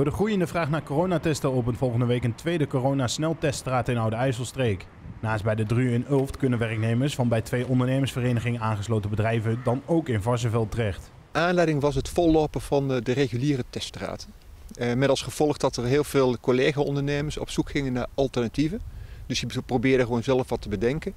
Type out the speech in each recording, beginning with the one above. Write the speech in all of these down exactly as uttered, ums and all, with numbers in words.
Door de groeiende vraag naar coronatesten opent volgende week een tweede corona-snelteststraat in Oude IJsselstreek. Naast bij de D R U in Ulft kunnen werknemers van bij twee ondernemersverenigingen aangesloten bedrijven dan ook in Varsseveld terecht. Aanleiding was het vollopen van de, de reguliere teststraat. Eh, met als gevolg dat er heel veel collega-ondernemers op zoek gingen naar alternatieven. Dus die probeerden gewoon zelf wat te bedenken.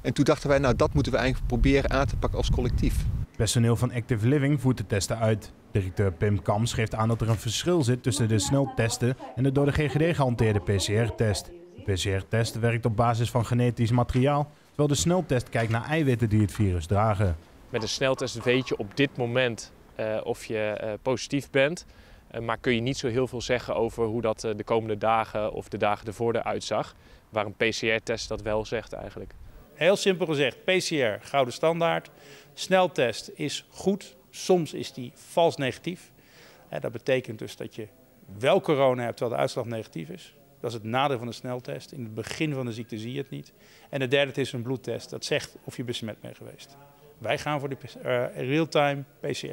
En toen dachten wij, nou dat moeten we eigenlijk proberen aan te pakken als collectief. Personeel van Active Living voert de testen uit. Directeur Pim Kamps geeft aan dat er een verschil zit tussen de sneltesten en de door de G G D gehanteerde P C R-test. De P C R-test werkt op basis van genetisch materiaal, terwijl de sneltest kijkt naar eiwitten die het virus dragen. Met een sneltest weet je op dit moment uh, of je uh, positief bent, uh, maar kun je niet zo heel veel zeggen over hoe dat uh, de komende dagen of de dagen ervoor eruit zag, waar een P C R-test dat wel zegt eigenlijk. Heel simpel gezegd, P C R, gouden standaard. Sneltest is goed, soms is die vals negatief. En dat betekent dus dat je wel corona hebt terwijl de uitslag negatief is. Dat is het nadeel van de sneltest. In het begin van de ziekte zie je het niet. En de derde is een bloedtest, dat zegt of je besmet bent geweest. Wij gaan voor de uh, real-time P C R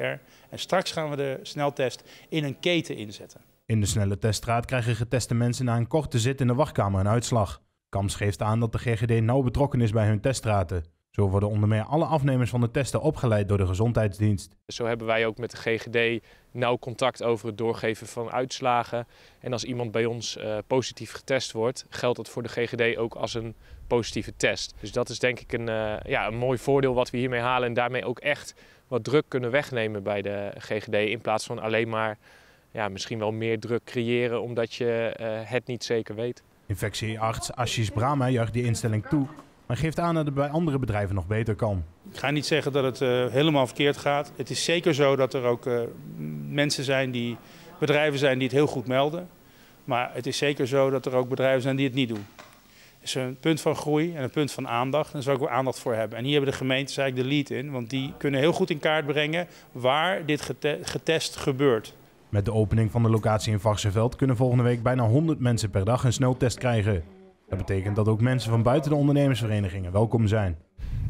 en straks gaan we de sneltest in een keten inzetten. In de snelle teststraat krijgen geteste mensen na een korte zit in de wachtkamer een uitslag. Kamps geeft aan dat de G G D nauw betrokken is bij hun teststraten. Zo worden onder meer alle afnemers van de testen opgeleid door de gezondheidsdienst. Zo hebben wij ook met de G G D nauw contact over het doorgeven van uitslagen. En als iemand bij ons uh, positief getest wordt, geldt dat voor de G G D ook als een positieve test. Dus dat is denk ik een, uh, ja, een mooi voordeel wat we hiermee halen. En daarmee ook echt wat druk kunnen wegnemen bij de G G D. In plaats van alleen maar ja, misschien wel meer druk creëren omdat je uh, het niet zeker weet. Infectiearts Ashish Brahma juicht die instelling toe, maar geeft aan dat het bij andere bedrijven nog beter kan. Ik ga niet zeggen dat het uh, helemaal verkeerd gaat. Het is zeker zo dat er ook uh, mensen zijn die, bedrijven zijn die het heel goed melden. Maar het is zeker zo dat er ook bedrijven zijn die het niet doen. Het is een punt van groei en een punt van aandacht. En daar zou ik ook aandacht voor hebben. En hier hebben de gemeentes eigenlijk de lead in, want die kunnen heel goed in kaart brengen waar dit gete- getest gebeurt. Met de opening van de locatie in Varsseveld kunnen volgende week bijna honderd mensen per dag een sneltest krijgen. Dat betekent dat ook mensen van buiten de ondernemersverenigingen welkom zijn.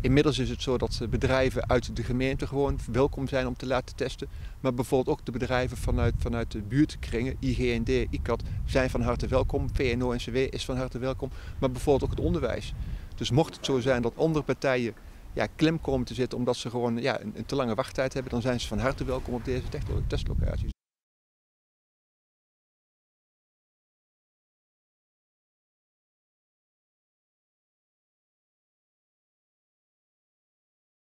Inmiddels is het zo dat bedrijven uit de gemeente gewoon welkom zijn om te laten testen. Maar bijvoorbeeld ook de bedrijven vanuit, vanuit de buurtkringen, I G N D, I C A T, zijn van harte welkom. V N O N C W is van harte welkom. Maar bijvoorbeeld ook het onderwijs. Dus mocht het zo zijn dat andere partijen ja, klem komen te zitten omdat ze gewoon ja, een, een te lange wachttijd hebben, dan zijn ze van harte welkom op deze testlocaties.